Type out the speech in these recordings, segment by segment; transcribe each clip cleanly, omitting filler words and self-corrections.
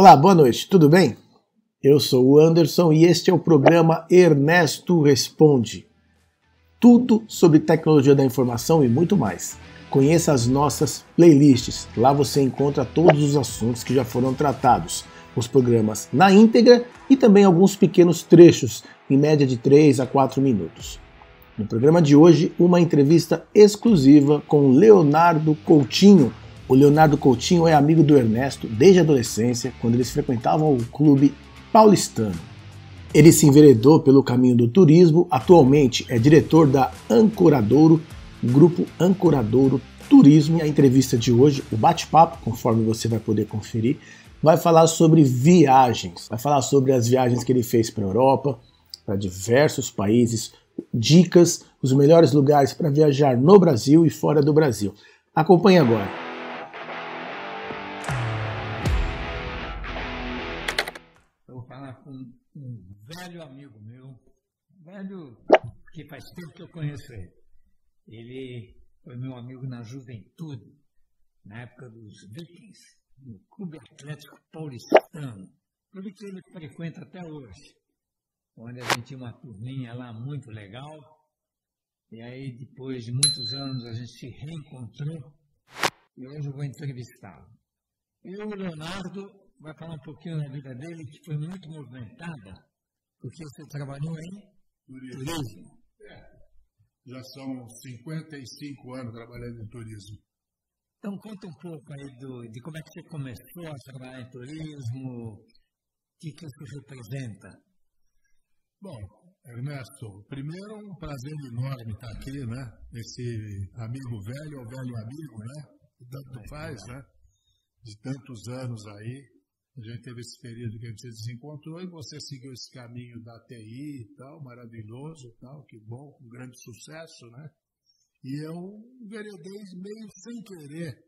Olá, boa noite, tudo bem? Eu sou o Anderson e este é o programa Ernesto Responde. Tudo sobre tecnologia da informação e muito mais. Conheça as nossas playlists, lá você encontra todos os assuntos que já foram tratados, os programas na íntegra e também alguns pequenos trechos, em média de 3 a 4 minutos. No programa de hoje, uma entrevista exclusiva com Leonardo Coutinho. O Leonardo Coutinho é amigo do Ernesto desde a adolescência, quando eles frequentavam o Clube Paulistano. Ele se enveredou pelo caminho do turismo, atualmente é diretor da Ancoradouro, Grupo Ancoradouro Turismo. E a entrevista de hoje, o bate-papo, conforme você vai poder conferir, vai falar sobre viagens, vai falar sobre as viagens que ele fez para a Europa, para diversos países, dicas, os melhores lugares para viajar no Brasil e fora do Brasil. Acompanhe agora. Um velho amigo meu, velho que faz tempo que eu conheço ele. Ele foi meu amigo na juventude, na época dos Vikings, no Clube Atlético Paulistano, clube que ele frequenta até hoje, onde a gente tinha uma turminha lá muito legal. E aí, depois de muitos anos, a gente se reencontrou e hoje eu vou entrevistá-lo. Eu, Leonardo, vai falar um pouquinho da vida dele, que foi muito movimentada, porque você trabalhou em turismo. Já são 55 anos trabalhando em turismo. Então, conta um pouco aí de como é que você começou a trabalhar em turismo, o que isso representa. Bom, Ernesto, primeiro é um prazer enorme estar aqui, né? Esse amigo velho, ou velho amigo, né? Tanto faz, né? De tantos anos aí. A gente teve esse período que a gente se desencontrou e você seguiu esse caminho da TI e tal, maravilhoso e tal, que bom, com grande sucesso, né? E eu enveredei meio sem querer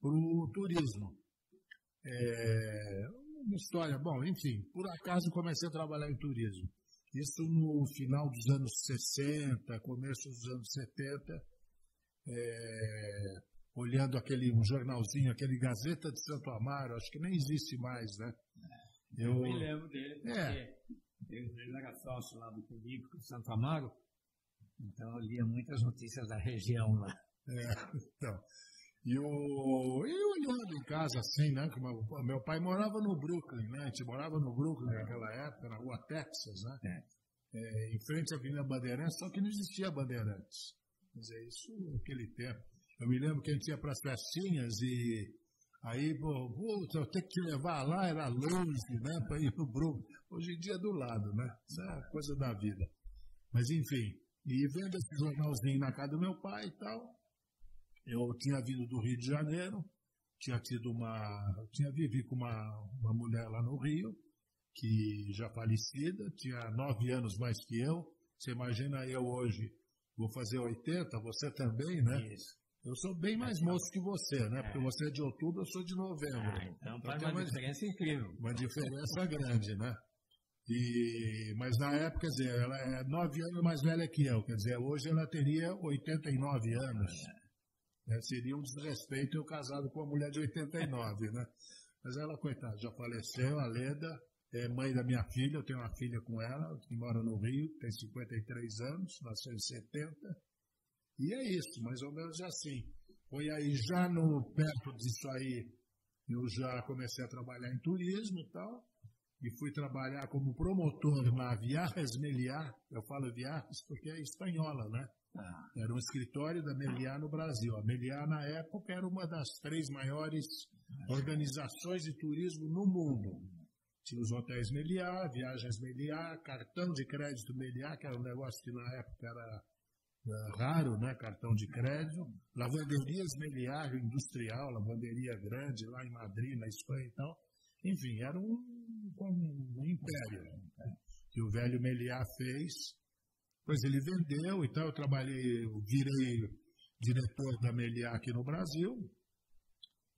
para o turismo. É uma história, bom, enfim, por acaso comecei a trabalhar em turismo. Isso no final dos anos 60, começo dos anos 70, olhando aquele um jornalzinho, aquele Gazeta de Santo Amaro, acho que nem existe mais, né? Eu me lembro dele, porque eu era sócio lá do político de Santo Amaro, então eu lia muitas notícias da região lá. Então, eu olhando em casa assim, né? Meu pai morava no Brooklyn, né? A gente morava no Brooklyn naquela época, na rua Texas, né? Em frente à Avenida Bandeirantes, só que não existia Bandeirantes. Quer dizer, isso naquele tempo. Eu me lembro que a gente ia para as festinhas e aí, puta, eu tenho que levar lá, era longe, né, para ir no Brooklyn. Hoje em dia é do lado, né? Isso é a coisa da vida. Mas, enfim, e vendo esse jornalzinho na casa do meu pai e tal, eu tinha vindo do Rio de Janeiro, eu tinha vivido com uma mulher lá no Rio, que já falecida, tinha 9 anos mais que eu. Você imagina eu hoje, vou fazer 80, você também, né? Isso. Eu sou bem mais moço que você, né? Porque você é de outubro, eu sou de novembro. Então faz uma diferença incrível. Uma diferença grande, né? Mas na época, quer dizer, ela é 9 anos mais velha que eu. Quer dizer, hoje ela teria 89 anos. Seria um desrespeito eu casado com uma mulher de 89, né? Mas ela, coitada, já faleceu, a Leda, é mãe da minha filha, eu tenho uma filha com ela, que mora no Rio, tem 53 anos, nasceu em 70. E é isso, mais ou menos assim. Foi aí, já perto disso aí, eu já comecei a trabalhar em turismo e tal, e fui trabalhar como promotor na Viagens Meliá. Eu falo Viagens porque é espanhola, né? Era um escritório da Meliá no Brasil. A Meliá, na época, era uma das 3 maiores organizações de turismo no mundo. Tinha os hotéis Meliá, Viagens Meliá, cartão de crédito Meliá, que era um negócio que na época era raro, né? Cartão de crédito, lavanderias Meliá, industrial, lavanderia grande lá em Madrid, na Espanha e tal. Enfim, era um império, né, que o velho Meliá fez. Pois ele vendeu e tal. Eu virei diretor da Meliá aqui no Brasil.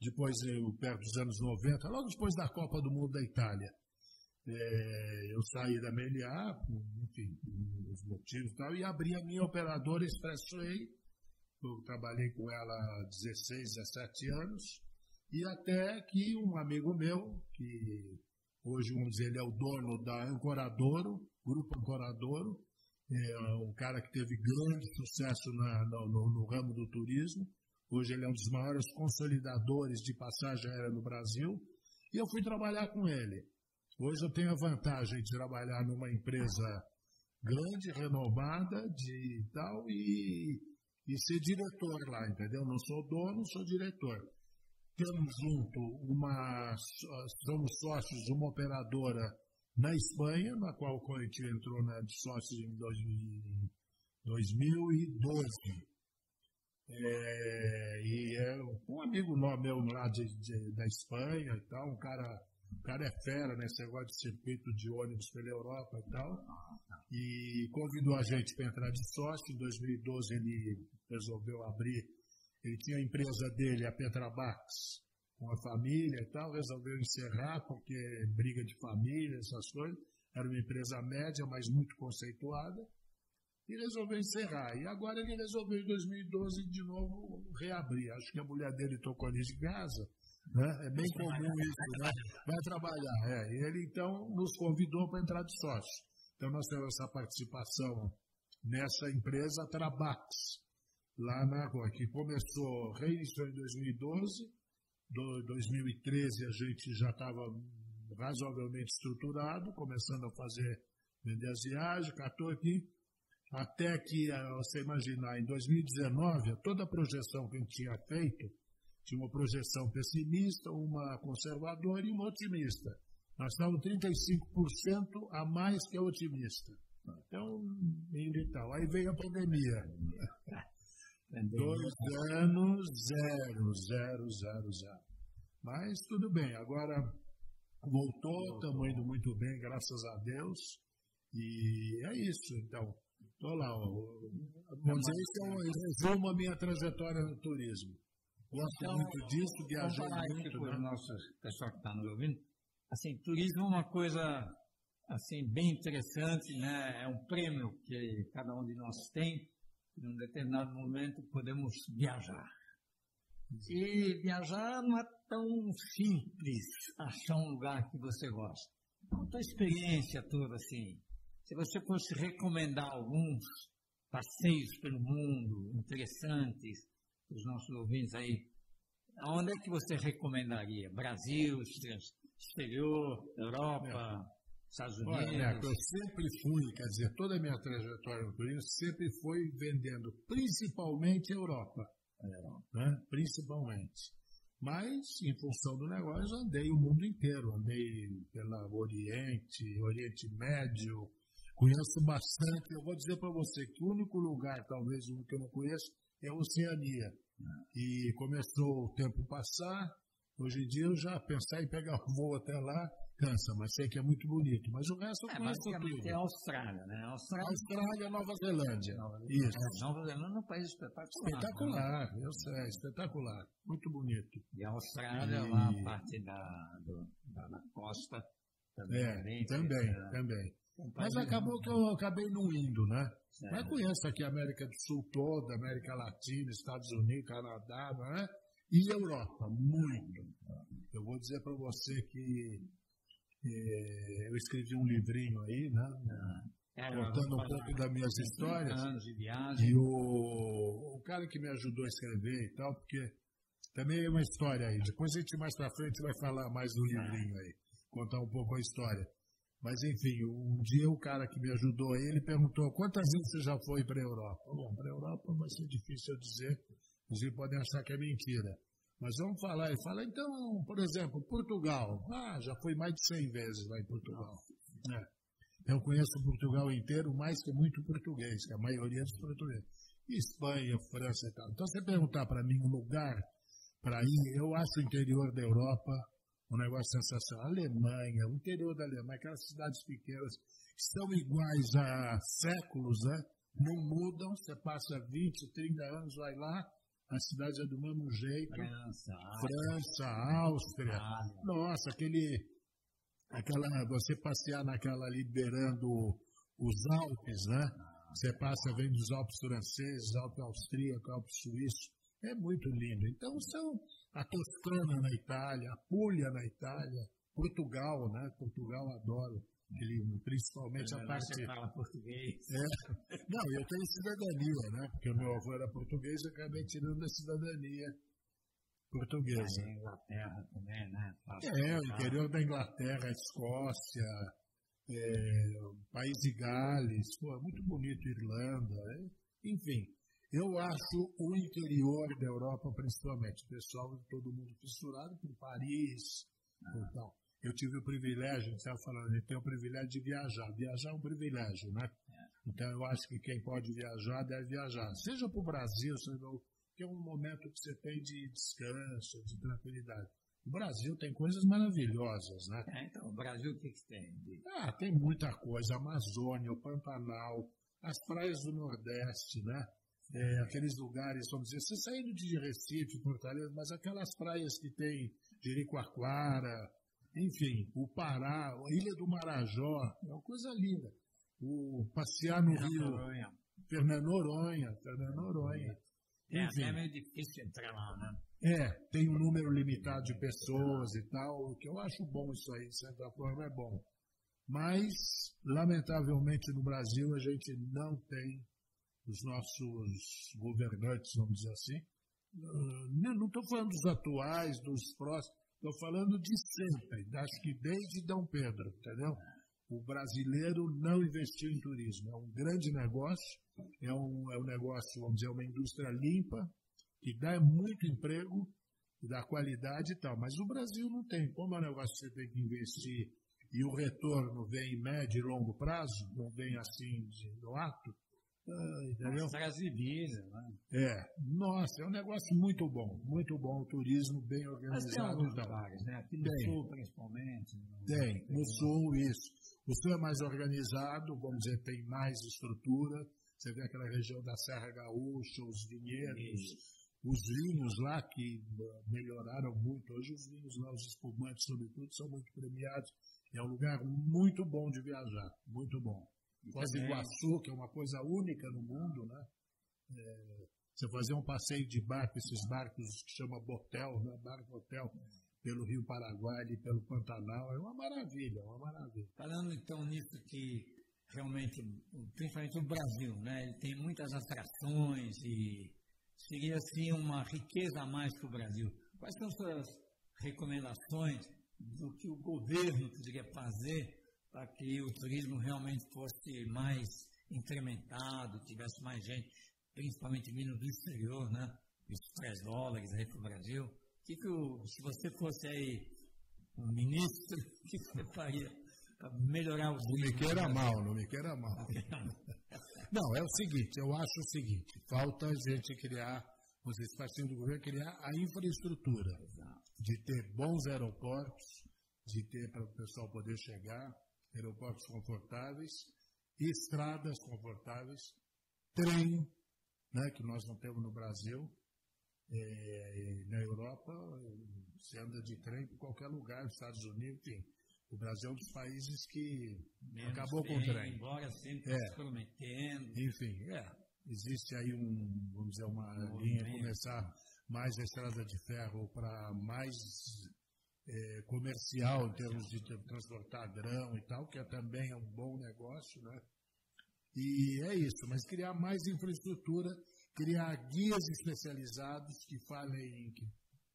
Depois, perto dos anos 90, logo depois da Copa do Mundo da Itália, eu saí da Meliá, enfim, os motivos e tal, e abri a minha operadora Expressway. Eu trabalhei com ela há 16, 17 anos. E até que um amigo meu, que hoje, vamos dizer, ele é o dono da Ancoradouro, Grupo Ancoradouro, é um cara que teve grande sucesso no ramo do turismo. Hoje ele é um dos maiores consolidadores de passagem aérea no Brasil. E eu fui trabalhar com ele. Hoje eu tenho a vantagem de trabalhar numa empresa grande, renovada, de tal, e ser diretor lá, entendeu? Não sou dono, sou diretor. Temos junto somos sócios de uma operadora na Espanha, na qual o Coentinho entrou de sócio em 2012. E é um amigo meu lá da Espanha e tal, o cara é fera nesse negócio de circuito de ônibus pela Europa e tal, e convidou a gente para entrar de sócio. Em 2012 ele resolveu abrir, ele tinha a empresa dele, a Petrabax, com a família e tal, resolveu encerrar porque briga de família, essas coisas, era uma empresa média, mas muito conceituada, e resolveu encerrar. E agora ele resolveu em 2012 de novo reabrir, acho que a mulher dele tocou ali de casa, né? É bem comum isso, né? Vai trabalhar. Ele então nos convidou para entrar de sócio. Então nós temos essa participação nessa empresa Trabax, lá na rua, que começou, reiniciou em 2012, 2013 a gente já estava razoavelmente estruturado, começando a vender as viagens, 14, até que, você imaginar, em 2019, toda a projeção que a gente tinha feito, tinha uma projeção pessimista, uma conservadora e uma otimista. Nós estávamos 35% a mais que a otimista. Então, então, aí veio a pandemia. 2 anos, 0, 0, 0, 0. Mas tudo bem, agora voltou, estamos indo muito bem, graças a Deus. E é isso, então. Estou lá. Esse é um resumo da minha trajetória no turismo. Gosto muito disso, viajando muito. Para o nosso pessoal que está nos ouvindo, assim, turismo é uma coisa assim, bem interessante, né? É um prêmio que cada um de nós tem. Em um determinado momento podemos viajar. E viajar não é tão simples achar um lugar que você gosta. Então, a tua experiência toda, assim, se você fosse recomendar alguns passeios pelo mundo interessantes para os nossos ouvintes aí, aonde é que você recomendaria? Brasil, exterior, Europa... Estados Unidos. Olha, eu sempre fui, quer dizer, toda a minha trajetória no turismo sempre foi vendendo, principalmente a Europa. Né? Principalmente. Mas, em função do negócio, andei o mundo inteiro. Andei pelo Oriente Médio, conheço bastante. Eu vou dizer para você que o único lugar, talvez um que eu não conheço, é a Oceania. E começou o tempo passar, hoje em dia eu já pensei em pegar o voo até lá, cansa, mas sei que é muito bonito. Mas o resto eu conheço tudo. É a Austrália, né? Austrália, Nova Zelândia. Isso. Nova Zelândia é um país espetacular. Espetacular, né? Eu sei, espetacular. Muito bonito. E a Austrália, lá a parte da costa também. Também. Mas acabou que eu acabei não indo, né? Certo. Mas conheço aqui a América do Sul toda, América Latina, Estados Unidos, Canadá, né? E Europa, muito. Eu vou dizer para você que eu escrevi um livrinho aí, né? Contando um pouco das minhas histórias. Anos de viagem. E o cara que me ajudou a escrever e tal, porque também é uma história aí. Depois a gente mais pra frente vai falar mais do livrinho aí, contar um pouco a história. Mas enfim, um dia o cara que me ajudou aí, ele perguntou: quantas vezes você já foi para a Europa? Bom, para a Europa vai ser difícil eu dizer, vocês podem achar que é mentira. Mas vamos falar e falar, então, por exemplo, Portugal. Ah, já fui mais de 100 vezes lá em Portugal. Eu conheço Portugal inteiro, mais que muito português, que a maioria dos portugueses. Espanha, França e tal. Então, se você perguntar para mim um lugar para ir, eu acho o interior da Europa um negócio sensacional. A Alemanha, o interior da Alemanha, aquelas cidades pequenas que são iguais há séculos, né? Não mudam, você passa 20, 30 anos, vai lá, a cidade é do mesmo jeito. França, Áustria. Nossa, você passear naquela ali beirando os Alpes, né? Você passa, vem dos Alpes franceses, Alpes austríacos, Alpes suíços. É muito lindo. Então, são a Toscana na Itália, a Puglia na Itália, Portugal, né? Portugal adora aquele, principalmente a parte... Você fala português. É. Não, eu tenho cidadania, né? Porque o meu avô era português e acabei tirando a cidadania portuguesa. A Inglaterra também, né? É, o interior da Inglaterra, a Escócia, o País de Gales, pô, é muito bonito, Irlanda, né? Enfim. Eu acho o interior da Europa, principalmente, o pessoal, todo mundo fissurado por Paris. Então, eu tive o privilégio, estava falando, eu tenho o privilégio de viajar. Viajar é um privilégio, né? Então, eu acho que quem pode viajar, deve viajar. Seja para o Brasil, seja que é um momento que você tem de descanso, de tranquilidade. O Brasil tem coisas maravilhosas, né? Então, o Brasil o que tem? Ah, tem muita coisa. Amazônia, o Pantanal, as praias do Nordeste, né? Aqueles lugares, vamos dizer, você saindo de Recife, Fortaleza, mas aquelas praias que tem Jericoacoara, enfim, o Pará, a Ilha do Marajó, é uma coisa linda. O passear no Rio, Fernando Noronha. Enfim, é meio difícil entrar lá, né? É, tem um número limitado de pessoas e tal, o que eu acho bom isso aí, de certa forma é bom. Mas, lamentavelmente, no Brasil a gente não tem. Os nossos governantes, vamos dizer assim, não estou falando dos atuais, dos próximos, estou falando de sempre, acho que desde Dom Pedro, entendeu? O brasileiro não investiu em turismo, é um grande negócio, é um negócio, vamos dizer, uma indústria limpa, que dá muito emprego, que dá qualidade e tal, mas o Brasil não tem, como é um negócio que você tem que investir e o retorno vem em médio e longo prazo, não vem assim no ato, nossa, é um negócio muito bom, o turismo bem organizado. Mas tem lugares, né? Aqui no sul, principalmente. Tem, no sul, isso. O sul é mais organizado, vamos dizer, tem mais estrutura. Você vê aquela região da Serra Gaúcha, os vinhedos, os vinhos lá que melhoraram muito. Hoje os vinhos lá, os espumantes, sobretudo, são muito premiados. É um lugar muito bom de viajar, muito bom. Foz do Iguaçu, que é uma coisa única no mundo, né? Você fazer um passeio de barco, esses barcos que chama botel, né? Barco-hotel, pelo Rio Paraguai e pelo Pantanal, é uma maravilha, Falando então nisso que realmente, principalmente o Brasil, né? Ele tem muitas atrações e seria assim uma riqueza a mais para o Brasil. Quais são suas recomendações do que o governo poderia fazer para que o turismo realmente fosse mais incrementado, tivesse mais gente, principalmente vindo do exterior, né? Os $3 aí para o Brasil. Se você fosse aí um ministro, o que você faria para melhorar o turismo? Não me queira mal. Não, é o seguinte, eu acho o seguinte, falta a gente criar, vocês partindo do governo, criar a infraestrutura. Exato. De ter bons aeroportos, de ter para o pessoal poder chegar, aeroportos confortáveis, estradas confortáveis, trem, né, que nós não temos no Brasil, na Europa, você anda de trem para qualquer lugar, nos Estados Unidos, enfim. O Brasil é um dos países que acabou com o trem. Embora sempre se prometendo. Enfim, existe aí vamos dizer, uma linha começar mais a estrada de ferro para mais... comercial em termos de transportar grão e tal, que também é um bom negócio, né? E é isso, mas criar mais infraestrutura, criar guias especializados que falem, que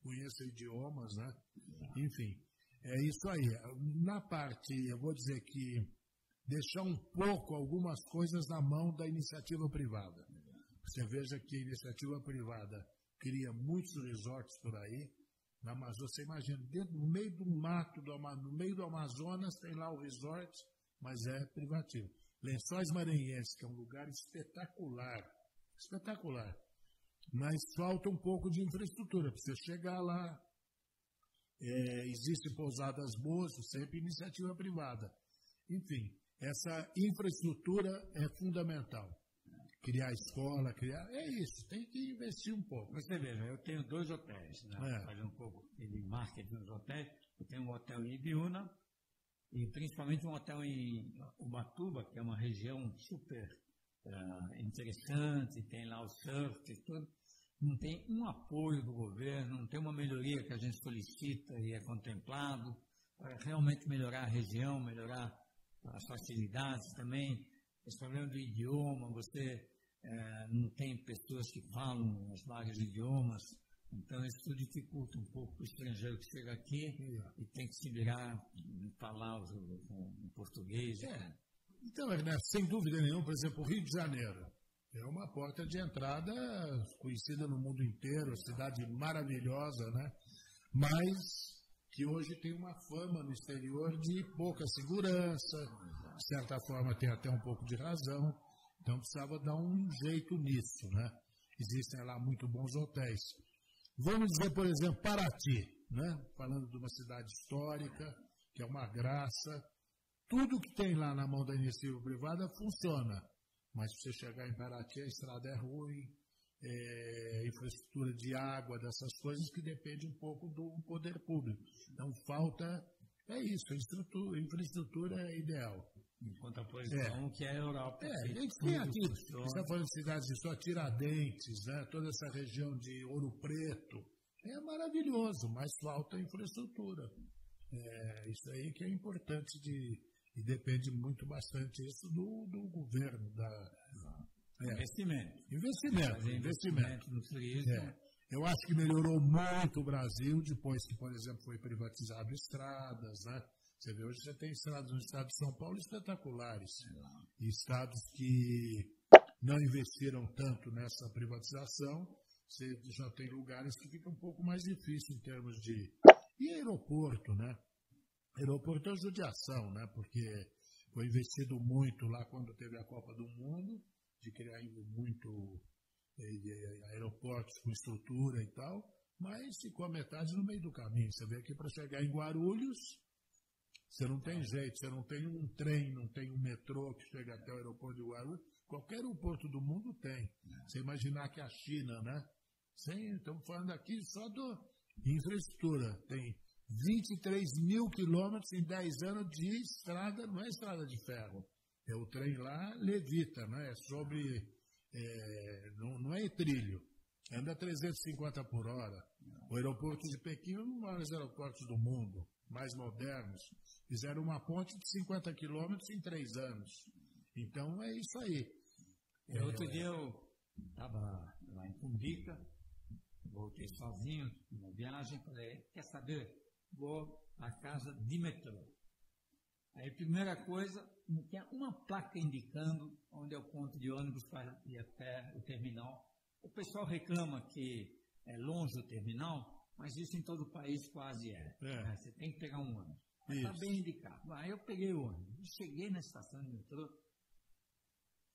conheçam idiomas, né? Enfim, é isso aí. Na parte, eu vou dizer que deixar um pouco algumas coisas na mão da iniciativa privada. Você veja que a iniciativa privada cria muitos resorts por aí. Na Amazônia, você imagina, no meio do mato, no meio do Amazonas, tem lá o resort, mas é privativo. Lençóis Maranhenses, que é um lugar espetacular, espetacular. Mas falta um pouco de infraestrutura para você chegar lá. Existem pousadas boas, sempre iniciativa privada. Enfim, essa infraestrutura é fundamental. Criar escola, é isso, tem que investir um pouco. Você veja, eu tenho 2 hotéis, né? Fazer um pouco de marketing nos hotéis. Eu tenho um hotel em Ibiúna e principalmente um hotel em Ubatuba, que é uma região super interessante, tem lá o surf e tudo. não tem um apoio do governo, não tem uma melhoria que a gente solicita e é contemplado para realmente melhorar a região, melhorar as facilidades também, esse problema do idioma, você não tem pessoas que falam os vários idiomas, então isso tudo dificulta um pouco o estrangeiro que chega aqui e tem que se virar e falar o português. É. Então, Ernesto, sem dúvida nenhuma, por exemplo, o Rio de Janeiro é uma porta de entrada conhecida no mundo inteiro, cidade maravilhosa, né? Mas que hoje tem uma fama no exterior de pouca segurança, de certa forma tem até um pouco de razão, então precisava dar um jeito nisso, né? Existem lá muito bons hotéis. Vamos dizer, por exemplo, Paraty, né? Falando de uma cidade histórica, que é uma graça. Tudo que tem lá na mão da iniciativa privada funciona, mas se você chegar em Paraty, a estrada é ruim, infraestrutura de água, dessas coisas que depende um pouco do poder público. Então falta, infraestrutura é ideal. Enquanto a posição que é a Europa. Enfim, aqui, você está falando de cidades de só Tiradentes, né? Toda essa região de Ouro Preto, é maravilhoso, mas falta infraestrutura. Isso aí que é importante e depende muito bastante isso do governo, investimento no turismo. Eu acho que melhorou muito o Brasil depois que, por exemplo, foi privatizado estradas, né? Você vê, hoje você tem estradas no estado de São Paulo espetaculares, e estados que não investiram tanto nessa privatização, você já tem lugares que fica um pouco mais difícil em termos de... E aeroporto, né? Aeroporto é judiação, né? Porque foi investido muito lá quando teve a Copa do Mundo, de criar muito aeroportos com estrutura e tal, mas ficou a metade no meio do caminho. Você vê que para chegar em Guarulhos, você não tem jeito, você não tem um trem, não tem um metrô que chega até o aeroporto de Guarulhos. Qualquer aeroporto do mundo tem. Você imaginar que a China, né? Sim, estamos falando aqui só do... Infraestrutura, tem 23 mil quilômetros em 10 anos de estrada, não é estrada de ferro, é o trem lá levita, né? Não é trilho, anda 350 por hora. O aeroporto de Pequim é um dos maiores aeroportos do mundo, mais modernos, fizeram uma ponte de 50 quilômetros em 3 anos, então é isso aí. Outro dia eu estava lá em Cumbica, voltei sozinho, numa viagem, falei, quer saber? Vou à casa de metrô. Aí, primeira coisa, não tinha uma placa indicando onde é o ponto de ônibus para ir até o terminal. O pessoal reclama que é longe o terminal, mas isso em todo o país quase né? Você tem que pegar um ônibus. Mas está bem indicado. Aí eu peguei o ônibus, cheguei na estação de metrô,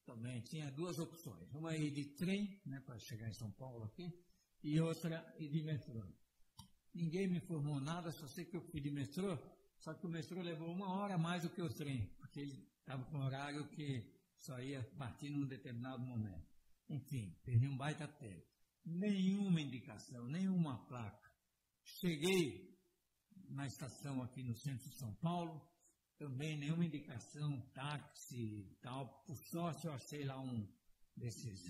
também tinha duas opções. Uma aí de trem, né, para chegar em São Paulo aqui, e outra de metrô. Ninguém me informou nada, só sei que eu fui de metrô, só que o metrô levou uma hora a mais do que o trem, porque ele estava com um horário que só ia partir num determinado momento. Enfim, perdi um baita tempo. Nenhuma indicação, nenhuma placa. Cheguei na estação aqui no centro de São Paulo, também nenhuma indicação, táxi e tal. Por sorte eu achei lá um desses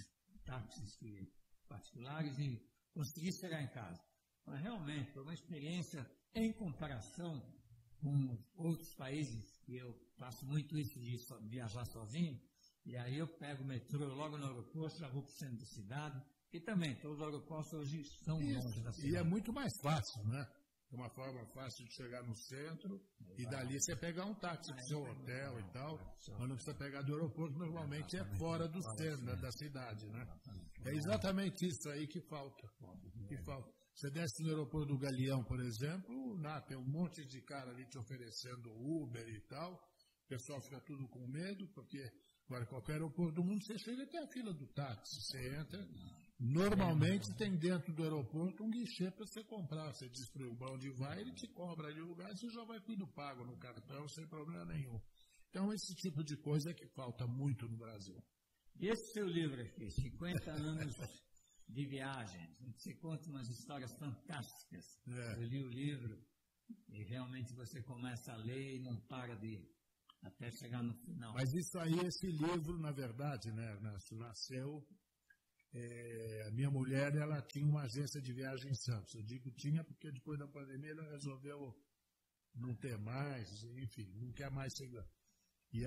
táxis que particulares e consegui chegar em casa. Mas realmente foi uma experiência em comparação com outros países, que eu faço muito isso de viajar sozinho, e aí eu pego o metrô logo no aeroporto, já vou para o centro da cidade, e também todos os aeroportos hoje são longe da cidade. E é muito mais fácil, né? É uma forma fácil de chegar no centro e dali você pegar um táxi para o seu hotel e tal, mas não precisa pegar do aeroporto, normalmente é fora do centro da cidade, né? É exatamente isso aí que falta. Você desce no aeroporto do Galeão, por exemplo, tem um monte de cara ali te oferecendo Uber e tal, o pessoal fica tudo com medo, porque agora qualquer aeroporto do mundo você chega até a fila do táxi, você entra... Normalmente tem dentro do aeroporto um guichê para você comprar. Você diz para o balde vai, ele te cobra ali o lugar, você já vai tudo pago no cartão sem problema nenhum. Então esse tipo de coisa é que falta muito no Brasil. E esse seu livro aqui, 50 anos de viagem, você conta umas histórias fantásticas. Eu li o livro e realmente você começa a ler e não para de até chegar no final. Mas isso aí, esse livro, na verdade, né, Ernesto, nasceu A minha mulher, ela tinha uma agência de viagem em Santos. Eu digo tinha porque depois da pandemia ela resolveu não ter mais, enfim, não quer mais ser. E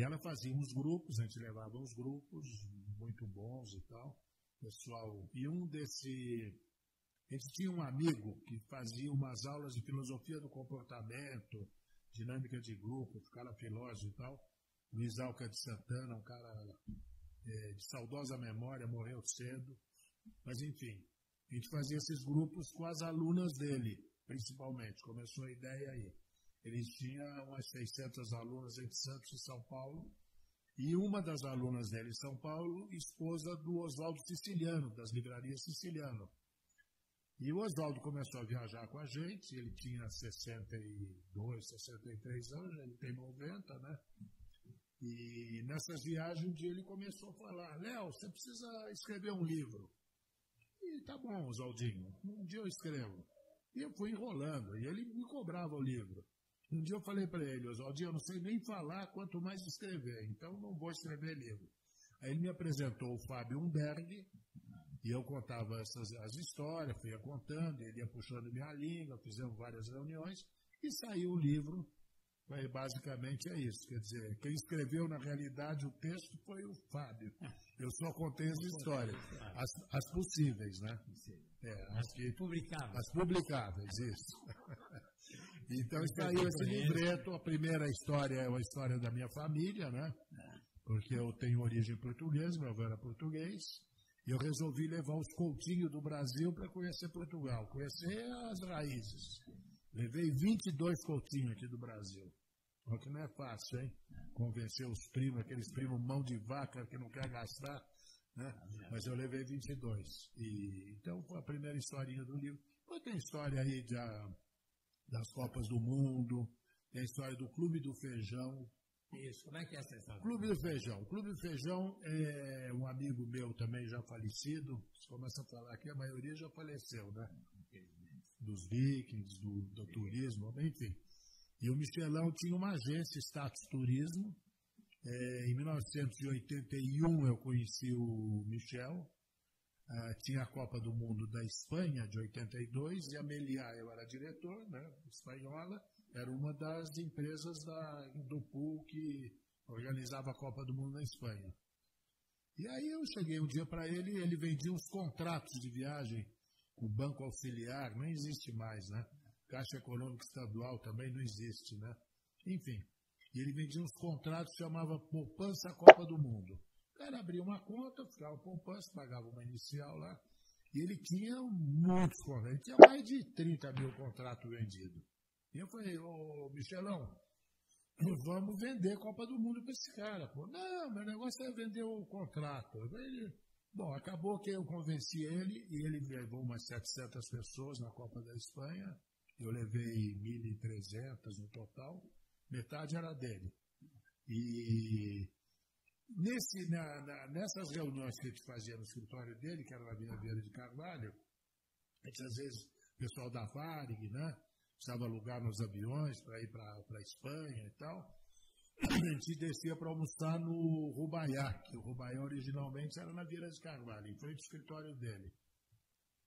ela fazia uns grupos, a gente levava uns grupos muito bons e tal, pessoal. E um desse... A gente tinha um amigo que fazia umas aulas de filosofia do comportamento, dinâmica de grupo, cara filósofo e tal, Luiz Alca de Santana, um cara de saudosa memória, morreu cedo, mas enfim, a gente fazia esses grupos com as alunas dele, principalmente, começou a ideia aí. Ele tinha umas 600 alunas entre Santos e São Paulo, e uma das alunas dele em São Paulo, esposa do Osvaldo Siciliano, das livrarias Siciliano. E o Osvaldo começou a viajar com a gente, ele tinha 62, 63 anos, ele tem 90, né? E nessas viagens um dia ele começou a falar, Léo, você precisa escrever um livro. E tá bom, Oswaldinho, um dia eu escrevo. E eu fui enrolando, e ele me cobrava o livro. Um dia eu falei para ele, Oswaldinho, eu não sei nem falar, quanto mais escrever, então não vou escrever livro. Aí ele me apresentou o Fábio Umberg, e eu contava as histórias, fui contando, ele ia puxando minha língua, fizemos várias reuniões, e saiu o livro. Mas basicamente é isso, quer dizer, quem escreveu na realidade o texto foi o Fábio. Eu só contei as histórias, as possíveis, né? As publicáveis, isso. Então saiu esse livreto, a primeira história é uma história da minha família, né? Porque eu tenho origem portuguesa, meu avô era português, e eu resolvi levar os Coutinho do Brasil para conhecer Portugal, conhecer as raízes. Levei 22 Coutinho aqui do Brasil. O que não é fácil, hein? Convencer os primos, aqueles primos mão de vaca que não quer gastar, né? Mas eu levei 22. E, então, foi a primeira historinha do livro. Depois tem história aí das Copas do Mundo, tem a história do Clube do Feijão. Isso, como é que é essa história? Clube do Feijão. O Clube do Feijão é um amigo meu também já falecido. Se começa a falar aqui, a maioria já faleceu, né? Dos Vikings, do turismo, enfim. E o Michelão tinha uma agência, Status Turismo. Em 1981 eu conheci o Michel. Tinha a Copa do Mundo da Espanha, de 82, e a Meliá, eu era diretor, né, espanhola, era uma das empresas do PUC que organizava a Copa do Mundo na Espanha. E aí eu cheguei um dia para ele, ele vendia uns contratos de viagem, o Banco Auxiliar não existe mais, né? Caixa Econômica Estadual também não existe, né? Enfim, e ele vendia uns contratos, chamava Poupança Copa do Mundo. O cara abria uma conta, ficava poupança, pagava uma inicial lá, e ele tinha muitos contratos, ele tinha mais de 30 mil contratos vendidos. E eu falei, ô Michelão, vamos vender Copa do Mundo para esse cara. Pô, não, meu negócio é vender o contrato. Eu falei, bom, acabou que eu convenci ele, e ele levou umas 700 pessoas na Copa da Espanha. Eu levei 1.300 no total, metade era dele. E nessas reuniões que a gente fazia no escritório dele, que era na Avenida Bandeirantes de Carvalho, a gente, às vezes, o pessoal da Varig, né, precisava alugar nos aviões para ir para a Espanha e tal. A gente descia para almoçar no Rubaiá, que o Rubaiá originalmente era na Vila de Carvalho, em frente ao escritório dele.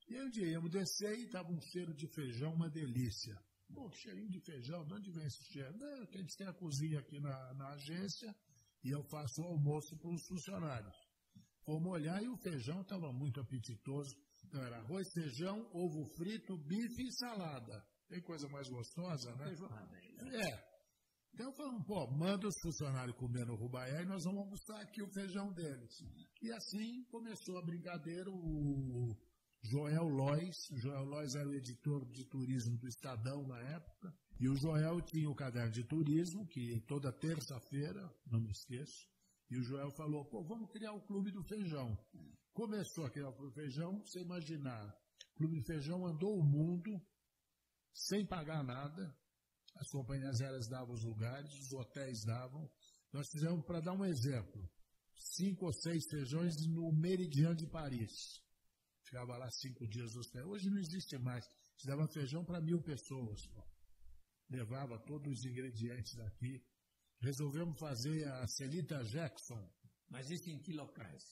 E aí um dia íamos descer e estava um cheiro de feijão, uma delícia. Pô, cheirinho de feijão, de onde vem esse cheiro? Não, a gente tem a cozinha aqui na agência e eu faço o almoço para os funcionários. Fomos olhar e o feijão estava muito apetitoso. Então era arroz, feijão, ovo frito, bife e salada. Tem coisa mais gostosa, né? Então falamos, pô, manda os funcionários comer no Rubaiá e nós vamos almoçar aqui o feijão deles. E assim começou a brincadeira. O Joel Lois era o editor de turismo do Estadão na época, e o Joel tinha o caderno de turismo, que toda terça-feira, não me esqueço, e o Joel falou, pô, vamos criar o Clube do Feijão. Começou a criar o Clube do Feijão, você imaginar, o Clube do Feijão andou o mundo sem pagar nada. As companhias aéreas davam os lugares, os hotéis davam. Nós fizemos, para dar um exemplo, 5 ou 6 feijões no Meridian de Paris. Ficava lá 5 dias no hotel. Hoje não existe mais. Se dava feijão para 1000 pessoas. Pô. Levava todos os ingredientes daqui. Resolvemos fazer a Selita Jackson. Mas isso em que locais?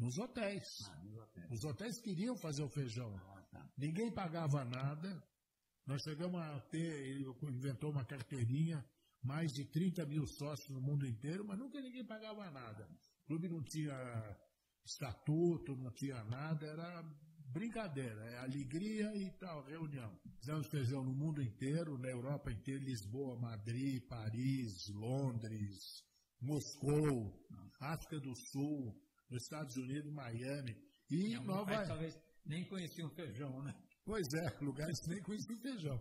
Nos hotéis. Ah, nos hotéis. Os hotéis queriam fazer o feijão. Ah, tá. Ninguém pagava nada. Nós chegamos a ter, ele inventou uma carteirinha, mais de 30 mil sócios no mundo inteiro, mas nunca ninguém pagava nada. O clube não tinha estatuto, não tinha nada, era brincadeira, é alegria e tal, reunião. Fizemos feijão no mundo inteiro, na Europa inteira, Lisboa, Madrid, Paris, Londres, Moscou, África do Sul, nos Estados Unidos, Miami e não, Nova York. Talvez nem conheciam feijão, né? Pois é, lugares que nem conheciam feijão.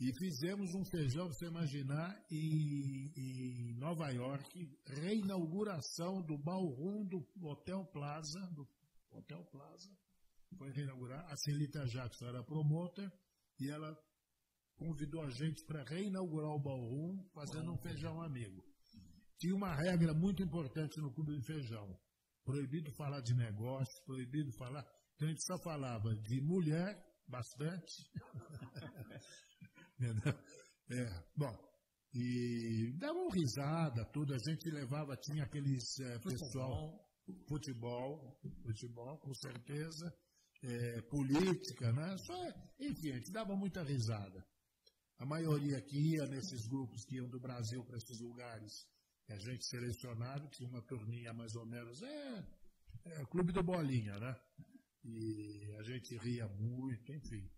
E fizemos um feijão, pra você imaginar, em Nova York, reinauguração do Ballroom do Hotel Plaza. Do Hotel Plaza foi reinaugurar. A Selita Jackson era promotor e ela convidou a gente para reinaugurar o Ballroom fazendo um feijão amigo. Tinha uma regra muito importante no Clube do Feijão. Proibido falar de negócio, proibido falar... Então a gente só falava de mulher, bastante... É, bom, e davam risada, tudo, a gente levava, tinha aqueles pessoal, futebol, com certeza, política, né? Enfim, a gente dava muita risada. A maioria que ia nesses grupos que iam do Brasil para esses lugares, a gente selecionava, tinha uma turninha mais ou menos, Clube do Bolinha, né? E a gente ria muito, enfim.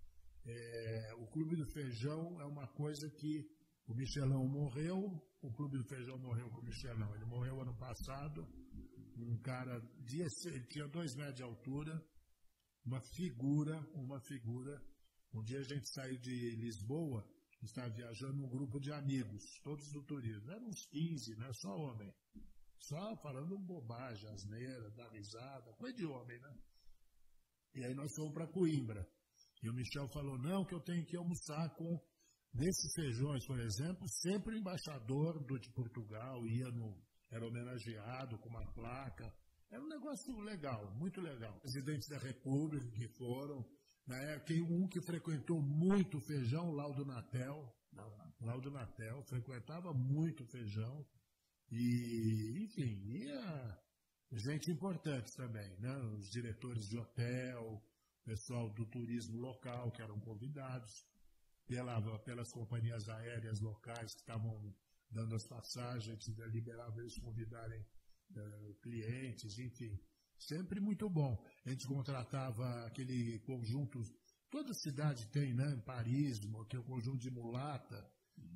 O Clube do Feijão é uma coisa que o Michelão morreu, o Clube do Feijão morreu com o Michelão. Ele morreu ano passado, um cara, ele tinha 2 metros de altura, uma figura. Um dia a gente saiu de Lisboa, estava viajando um grupo de amigos, todos do turismo, eram uns 15, né? Só homem, só falando bobagem, asneira, dar risada, coisa de homem, né? E aí nós fomos para Coimbra. E o Michel falou, não, que eu tenho que almoçar com, desses feijões, por exemplo, sempre o embaixador de Portugal era homenageado com uma placa. Era um negócio legal, muito legal. Presidentes da República que foram, na época, um que frequentou muito feijão, Laudo Natel, frequentava muito feijão. E, enfim, ia gente importante também, né? Os diretores de hotel... pessoal do turismo local, que eram convidados, pelas companhias aéreas locais que estavam dando as passagens, liberavam eles convidarem clientes, enfim. Sempre muito bom. A gente contratava aquele conjunto, toda cidade tem, né? Em Paris, que é um conjunto de mulata,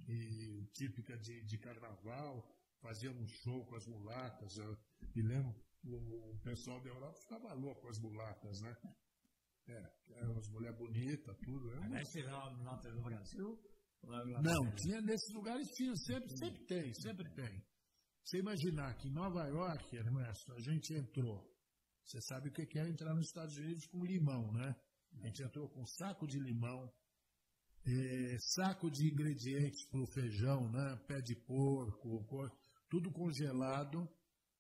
e típica de carnaval, fazia um show com as mulatas. Eu me lembro, o pessoal da Europa ficava louco com as mulatas, né? Umas mulheres bonitas, tudo. Mas você viu mulata do Brasil? Não, tinha nesses lugares, tinha, sempre tem. Você imaginar que em Nova York, Ernesto, a gente entrou. Você sabe o que é entrar nos Estados Unidos com limão, né? A gente entrou com saco de limão, saco de ingredientes para o feijão, né? Pé de porco, tudo congelado.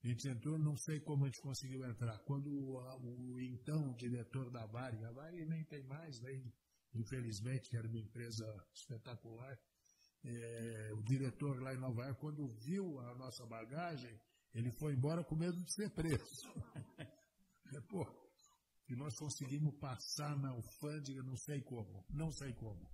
A gente entrou, não sei como a gente conseguiu entrar. Quando o então diretor da Varig, a Varig nem tem mais, né? Infelizmente, que era uma empresa espetacular, o diretor lá em Nova York, quando viu a nossa bagagem, ele foi embora com medo de ser preso. E nós conseguimos passar na alfândega, não sei como.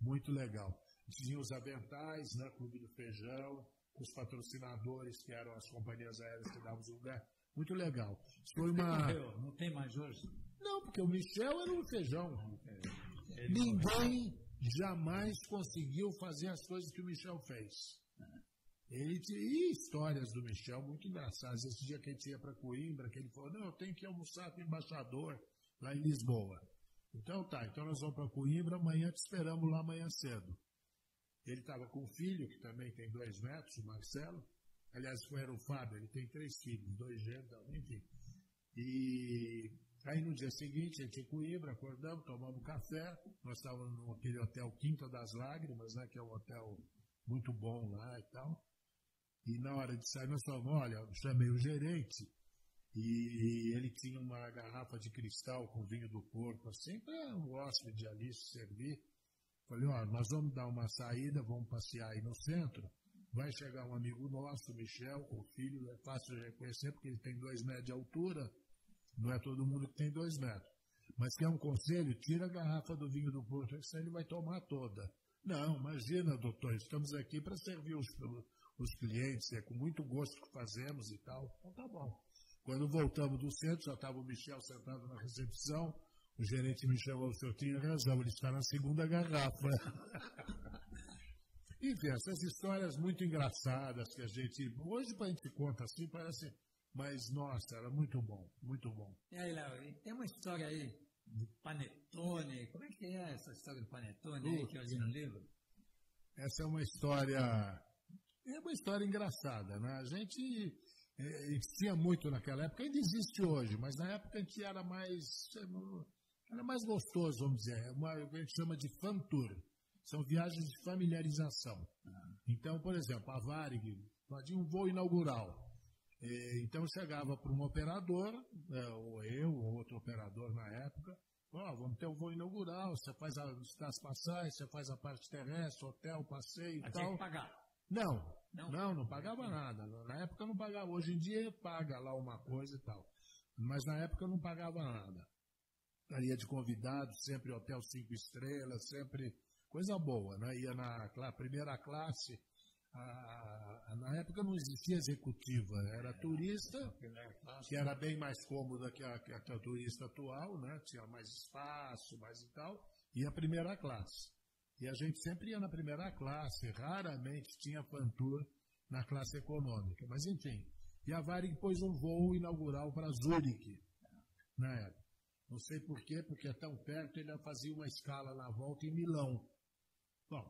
Muito legal. Tinha os aventais, né? Clube do Feijão, os patrocinadores, que eram as companhias aéreas que davam os lugar. Muito legal. Foi uma... Não tem mais hoje? Não, porque o Michel era um feijão. Ninguém jamais conseguiu fazer as coisas que o Michel fez. E histórias do Michel muito engraçadas. Esse dia que a gente ia para Coimbra, que ele falou, não, eu tenho que almoçar com o embaixador lá em Lisboa. Então tá, então nós vamos para Coimbra, amanhã te esperamos lá amanhã cedo. Ele estava com o filho, que também tem 2 metros, o Marcelo. Aliás, era o Fábio, ele tem 3 filhos, 2 gêmeos, enfim. E aí no dia seguinte, a gente em Coimbra, acordamos, tomamos café. Nós estávamos naquele hotel Quinta das Lágrimas, né, que é um hotel muito bom lá e tal. E na hora de sair, nós falamos, olha, eu chamei o gerente. E ele tinha uma garrafa de cristal com vinho do Porto, assim, para o hóspede ali se servir. Falei, ó, nós vamos dar uma saída, vamos passear aí no centro, vai chegar um amigo nosso, o Michel, o filho, é fácil de reconhecer, porque ele tem 2 metros de altura, Não é todo mundo que tem 2 metros. Mas quer um conselho? Tira a garrafa do vinho do Porto, isso ele vai tomar toda. Não, imagina, doutor, estamos aqui para servir os clientes, é com muito gosto que fazemos e tal. Então tá bom. Quando voltamos do centro, já estava o Michel sentado na recepção, o gerente me chamou, o senhor tinha razão, ele está na segunda garrafa. Enfim, essas histórias muito engraçadas que a gente... Hoje a gente conta assim, parece... Mas, nossa, era muito bom, muito bom. E aí, Léo, tem uma história aí do Panetone. Como é que é essa história do Panetone aí que eu li no livro? Essa é uma história... É uma história engraçada, né? A gente existia muito naquela época, ainda existe hoje, mas na época a gente era mais... Era mais gostoso, vamos dizer. O que a gente chama de fan tour. São viagens de familiarização. Então, por exemplo, a Varig tinha um voo inaugural. Então, chegava para um operador, ou eu, ou outro operador na época, oh, vamos ter um voo inaugural, você faz as passagens, você faz a parte terrestre, hotel, passeio e tal. Tinha que pagar. Não pagava nada. Na época não pagava. Hoje em dia paga lá uma coisa e tal. Mas na época não pagava nada. Ia de convidado, sempre hotel 5 estrelas, sempre coisa boa, né? Ia na primeira classe. Na época não existia executiva, era turista, que era bem mais cômoda que a turista atual, né? Tinha mais espaço, mais e tal, e a primeira classe. E a gente sempre ia na primeira classe, raramente tinha fantour na classe econômica, mas enfim. E a Varig pôs um voo inaugural para Zurique, na época. Não sei por quê, porque é tão perto, ele fazia uma escala na volta em Milão. Bom,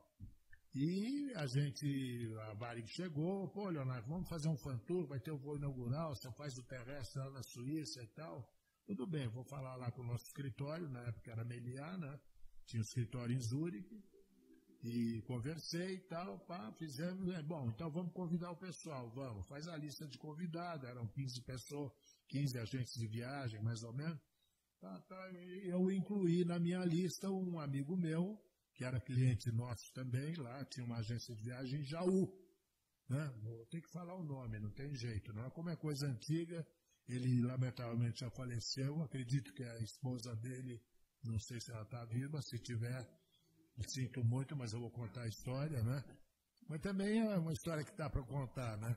e a Varig chegou, pô, Leonardo, vamos fazer um fantour, vai ter um voo inaugural, você faz o terrestre lá na Suíça e tal. Tudo bem, vou falar lá com o nosso escritório, na época era Meliá, né? Tinha um escritório em Zurique, e conversei e tal, pá, fizemos, bom, então vamos convidar o pessoal, vamos, faz a lista de convidados, eram 15 pessoas, 15 agentes de viagem, mais ou menos, eu incluí na minha lista um amigo meu, que era cliente nosso também, lá tinha uma agência de viagem em Jaú, né? Vou ter que falar o nome, não tem jeito, né? Como é coisa antiga, ele lamentavelmente já faleceu, acredito que a esposa dele, não sei se ela está viva, se tiver, sinto muito, mas eu vou contar a história, né? Mas também é uma história que dá para contar, né?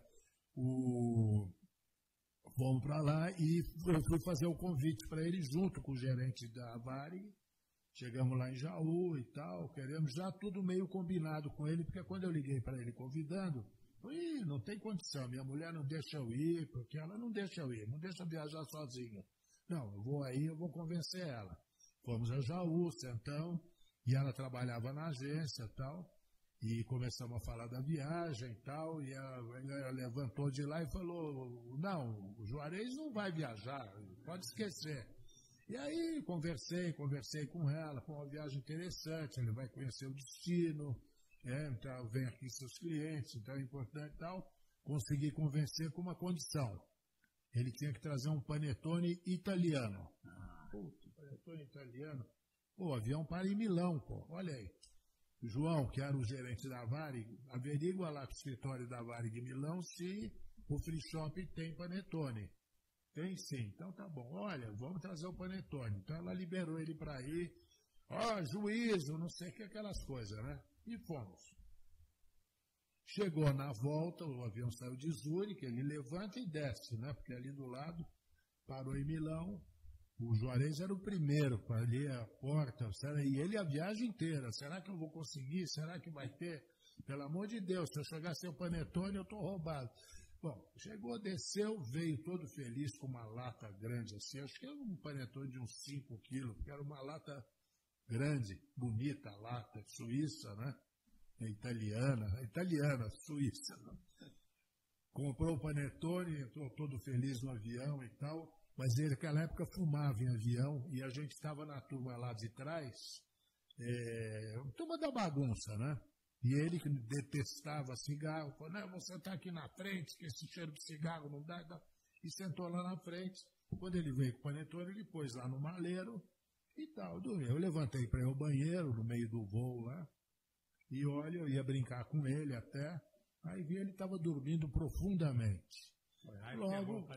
Fomos para lá e eu fui fazer o convite para ele junto com o gerente da Varig. Chegamos lá em Jaú e tal, queremos já tudo meio combinado com ele, porque quando eu liguei para ele convidando, não tem condição, minha mulher não deixa eu ir, porque ela não deixa eu ir, não deixa eu viajar sozinha. Não, eu vou aí, eu vou convencer ela. Fomos a Jaú, sentamos, e ela trabalhava na agência e tal, e começamos a falar da viagem e tal, e ela levantou de lá e falou, não, o Juarez não vai viajar, pode esquecer. E aí conversei com ela, foi uma viagem interessante, ele vai conhecer o destino, então vem aqui seus clientes, então é importante e tal. Consegui convencer com uma condição, ele tinha que trazer um panetone italiano. Puta, panetone italiano. O avião para em Milão, pô. Olha aí. O João, que era o gerente da Varig, averigua lá com o escritório da Varig em Milão se o free shop tem panetone. Tem sim. Então tá bom. Olha, vamos trazer o panetone. Então ela liberou ele para ir. Ó, juízo, não sei o que, aquelas coisas, né? E fomos. Chegou na volta, o avião saiu de Zurique, ele levanta e desce, né? Porque ali do lado parou em Milão. O Juarez era o primeiro para ler a porta, e ele a viagem inteira. Será que eu vou conseguir? Será que vai ter? Pelo amor de Deus, se eu chegar sem o panetone, eu estou roubado. Bom, chegou, desceu, veio todo feliz com uma lata grande assim. Acho que era um panetone de uns 5 quilos, porque era uma lata grande, bonita lata, suíça, né? Italiana, suíça. Né? Comprou o panetone, entrou todo feliz no avião e tal. Mas ele, naquela época, fumava em avião e a gente estava na turma lá de trás, turma da bagunça, né? E ele, que detestava cigarro, falou, não, vou sentar aqui na frente, que esse cheiro de cigarro não dá, não. E sentou lá na frente. Quando ele veio com o panetone, ele pôs lá no maleiro e tal. Eu levantei para ir ao banheiro, no meio do voo lá, e olha, eu ia brincar com ele até, aí vi ele estava dormindo profundamente. Logo,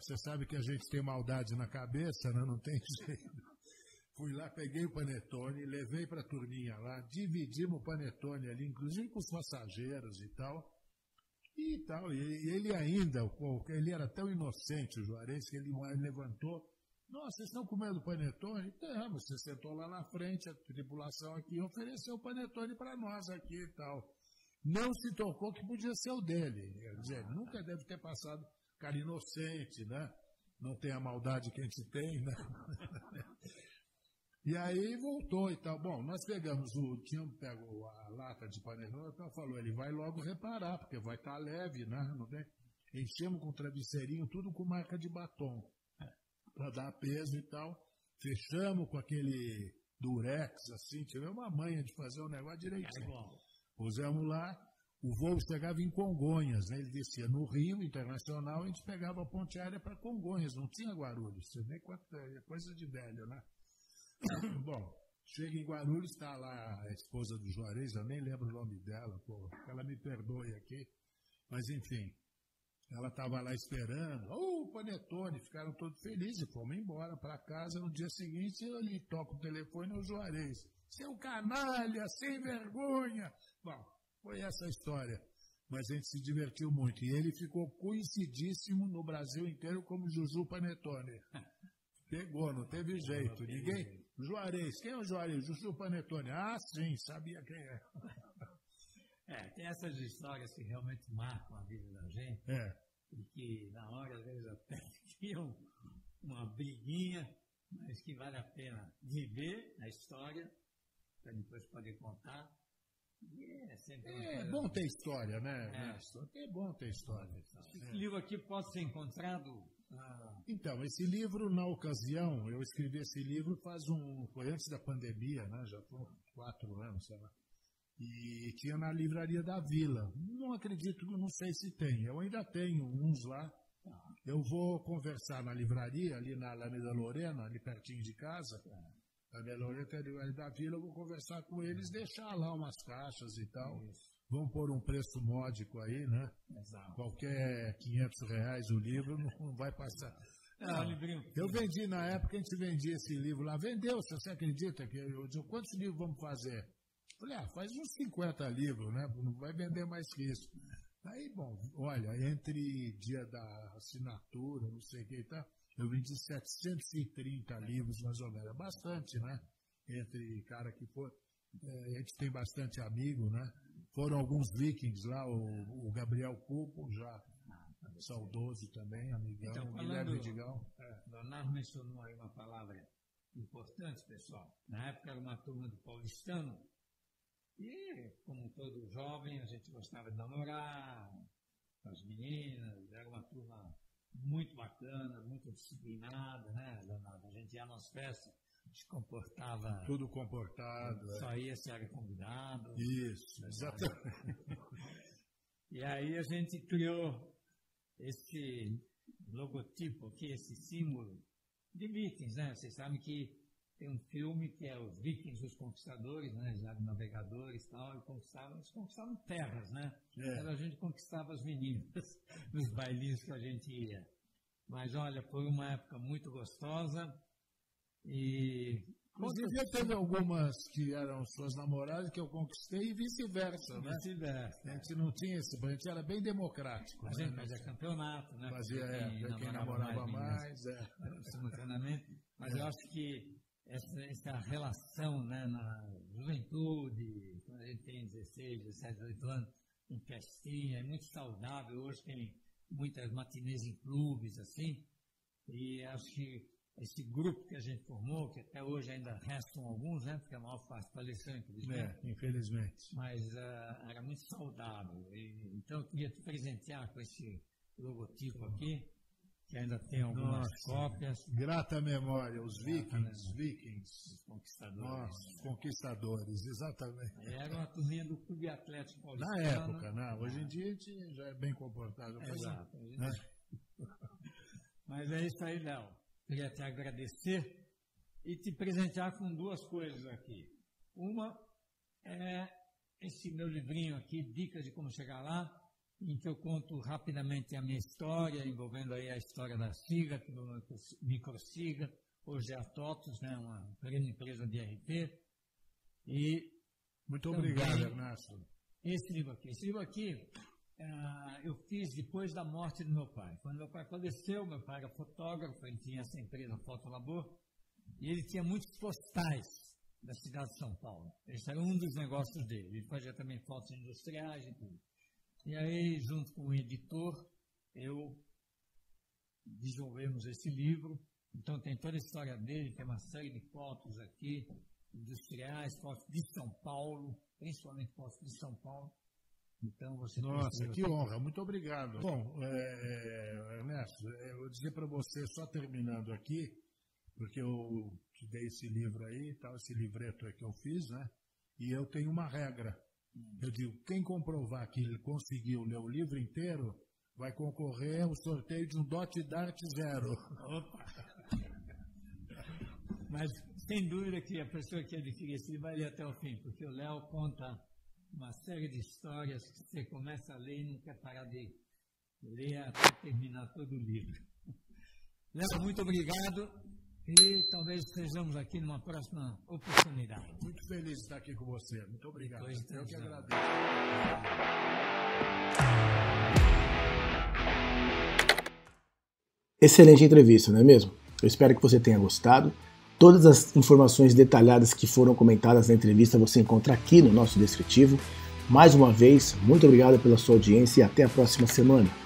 você sabe que a gente tem maldade na cabeça, né? Não tem jeito. Fui lá, peguei o panetone, levei para a turminha lá, dividimos o panetone ali, inclusive com os passageiros e tal. E ele ainda, ele era tão inocente, o Juarez, que ele levantou. Nossa, vocês estão comendo panetone? Estamos. Você sentou lá na frente, a tripulação aqui ofereceu o panetone para nós aqui e tal. Não se tocou que podia ser o dele. Quer dizer, nunca deve ter passado, cara inocente, né? Não tem a maldade que a gente tem, né? E aí voltou e tal. Bom, nós pegamos tínhamos pego a lata de panetone, o cara falou, ele vai logo reparar, porque vai estar leve, né? Não tem? Enchemos com travesseirinho, tudo com marca de batom, para dar peso e tal. Fechamos com aquele durex, assim, tivemos uma manha de fazer o negócio direitinho. Pusemos lá, o voo chegava em Congonhas, né? Ele descia no Rio Internacional, a gente pegava a ponte aérea para Congonhas, não tinha Guarulhos, nem coisa de velho, né? Bom, chega em Guarulhos, está lá a esposa do Juarez, eu nem lembro o nome dela, pô, ela me perdoe aqui, mas enfim, ela estava lá esperando, o panetone, ficaram todos felizes, fomos embora para casa, no dia seguinte eu lhe toco o telefone ao Juarez, seu canalha, sem vergonha. Bom, foi essa a história, mas a gente se divertiu muito, e ele ficou conhecidíssimo no Brasil inteiro como Juju Panetone. Pegou, não teve jeito, ninguém. Juarez, quem é o Juarez? Juju Panetone. Ah, sim, sabia quem é. Tem essas histórias que realmente marcam a vida da gente, e que na hora, às vezes, até criam uma briguinha, mas que vale a pena viver a história, para depois poder contar. É bom ter história, né? É bom ter história. Esse livro aqui pode ser encontrado... Então, esse livro, na ocasião, eu escrevi esse livro foi antes da pandemia, né? Já foram 4 anos, sei lá. E tinha na Livraria da Vila. Não acredito, não sei se tem. Eu ainda tenho uns lá. Eu vou conversar na livraria, ali na Alameda Lorena, ali pertinho de casa. A Livraria da Vila, eu vou conversar com eles, deixar lá umas caixas e tal. Isso. Vão pôr um preço módico aí, né? Exato. Qualquer R$500 o livro não vai passar. Não, eu vendi na época, a gente vendia esse livro lá. Vendeu, se você acredita? Que eu disse, quantos livros vamos fazer? Falei, faz uns 50 livros, né? Não vai vender mais que isso. Aí, bom, olha, entre dia da assinatura, não sei o que e tal, eu vendi 730 livros, mais ou menos. Bastante, né? Entre cara que for... A gente tem bastante amigo, né? Foram alguns Vikings lá, o Gabriel Cupo, já saudoso também, amigão, então, Guilherme Digão. Leonardo mencionou aí uma palavra importante, pessoal. Na época era uma turma do paulistano, e como todo jovem, a gente gostava de namorar com as meninas, era uma turma muito bacana, muito disciplinada, né, Leonardo? A gente ia nas festas, se comportava... Tudo comportado. Só ia se era convidado. Isso, exatamente. E aí a gente criou esse logotipo aqui, esse símbolo de Vikings, né? Vocês sabem que tem um filme que é os Vikings, os conquistadores, né? Já de navegadores e tal, e eles conquistavam terras, né? Então a gente conquistava as meninas nos bailinhos que a gente ia. Mas olha, foi uma época muito gostosa. E inclusive teve algumas que eram suas namoradas que eu conquistei e vice-versa, né? A gente não tinha esse banho, a gente era bem democrático. A gente fazia campeonato, né? Fazia quem namorava mais, simultaneamente. Mas eu acho que essa relação, né, na juventude, quando a gente tem 16, 17, 18 anos, em festinha, é muito saudável. Hoje tem muitas matinês em clubes, assim, e acho que esse grupo que a gente formou, que até hoje ainda restam alguns, né? Porque a maior parte faleceu, infelizmente. Infelizmente. Mas era muito saudável. E, então eu queria te presentear com esse logotipo aqui, que ainda tem algumas cópias. Grata memória, os Vikings. Os conquistadores. Nossa, conquistadores, exatamente. Era uma turminha do Clube Atlético Paulistano. Na época, né? Hoje em dia a gente já é bem comportado. Exato. Né? Mas é isso aí, Léo. Queria te agradecer e te presentear com 2 coisas aqui. Uma é esse meu livrinho aqui, Dicas de Como Chegar Lá, em que eu conto rapidamente a minha história, envolvendo aí a história da Siga, que microsiga, hoje é a TOTUS, né, uma grande empresa de RP. E muito obrigado, Ernesto. Esse livro aqui, eu fiz depois da morte do meu pai. Quando meu pai faleceu, meu pai era fotógrafo, ele tinha essa empresa Fotolabor, e ele tinha muitos postais da cidade de São Paulo. Esse era um dos negócios dele. Ele fazia também fotos industriais e tudo. E aí, junto com o editor, eu desenvolvemos esse livro. Então, tem toda a história dele, tem uma série de fotos aqui, industriais, fotos de São Paulo, principalmente fotos de São Paulo. Então, você... Nossa, que honra, muito obrigado. Bom, Ernesto, eu vou dizer para você, só terminando aqui, porque eu te dei esse livro aí, tal, esse livreto aí que eu fiz, né? E eu tenho uma regra. Eu digo, quem comprovar que ele conseguiu ler o livro inteiro, vai concorrer ao sorteio de um Dot Dart Zero. Opa! Mas, sem dúvida que a pessoa que adquirir esse livro vai ler até o fim, porque o Léo conta uma série de histórias que você começa a ler e não quer parar de ler até terminar todo o livro. Léo, muito obrigado. E talvez estejamos aqui numa próxima oportunidade. Muito feliz de estar aqui com você. Muito obrigado. Eu que agradeço. Excelente entrevista, não é mesmo? Eu espero que você tenha gostado. Todas as informações detalhadas que foram comentadas na entrevista você encontra aqui no nosso descritivo. Mais uma vez, muito obrigado pela sua audiência e até a próxima semana.